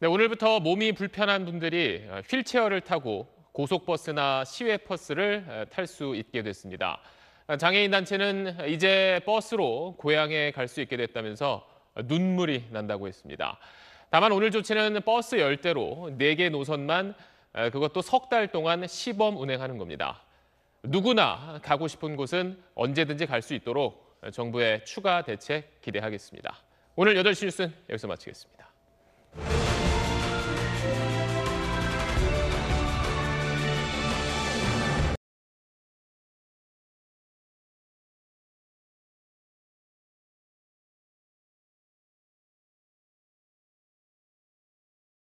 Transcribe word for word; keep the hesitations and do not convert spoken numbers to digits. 네, 오늘부터 몸이 불편한 분들이 휠체어를 타고 고속버스나 시외버스를 탈 수 있게 됐습니다. 장애인 단체는 이제 버스로 고향에 갈 수 있게 됐다면서 눈물이 난다고 했습니다. 다만 오늘 조치는 버스 열 대로 네 개 노선만, 그것도 석 달 동안 시범 운행하는 겁니다. 누구나 가고 싶은 곳은 언제든지 갈 수 있도록 정부의 추가 대책 기대하겠습니다. 오늘 여덟 시 뉴스는 여기서 마치겠습니다.